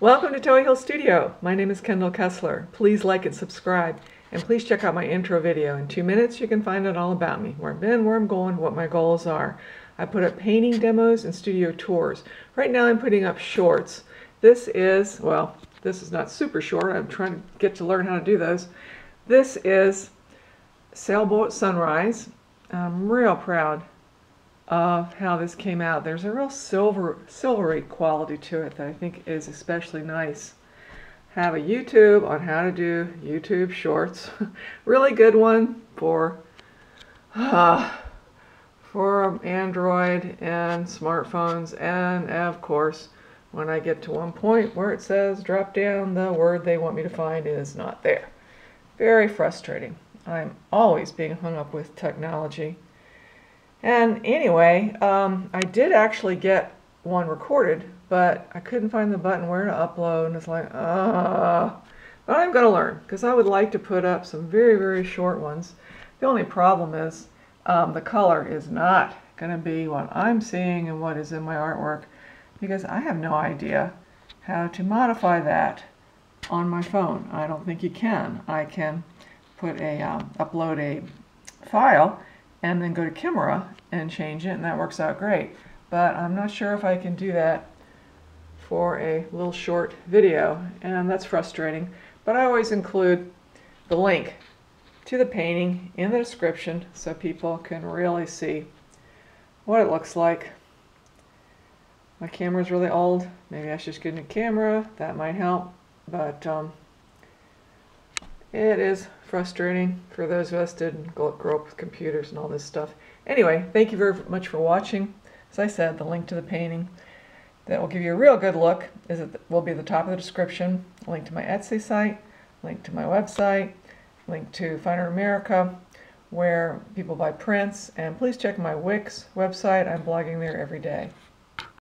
Welcome to Towhee Hill Studio. My name is Kendall Kessler. Please like and subscribe, and please check out my intro video. In 2 minutes, you can find out all about me, where I've been, where I'm going, what my goals are. I put up painting demos and studio tours. Right now, I'm putting up shorts. This is not super short. I'm trying to get to learn how to do those. This is Sailboat Sunrise. I'm real proud of how this came out. There's a real silvery quality to it that I think is especially nice. Have a YouTube on how to do YouTube shorts. Really good one for Android and smartphones, and of course when I get to one point where it says drop down, the word they want me to find is not there. Very frustrating. I'm always being hung up with technology. And anyway, I did actually get one recorded, but I couldn't find the button where to upload, and it's like, but I'm going to learn, because I would like to put up some very, very short ones. The only problem is the color is not going to be what I'm seeing and what is in my artwork, because I have no idea how to modify that on my phone. I don't think you can. I can put a upload a file and then go to Camera and change it, and that works out great. But I'm not sure if I can do that for a little short video, and that's frustrating. But I always include the link to the painting in the description so people can really see what it looks like. My camera's really old. Maybe I should just get a new camera. That might help. But it is frustrating for those of us who didn't grow up with computers and all this stuff. Anyway, thank you very much for watching. As I said, the link to the painting that will give you a real good look will be at the top of the description. Link to my Etsy site, link to my website, link to Fine Art America, where people buy prints, and please check my Wix website. I'm blogging there every day.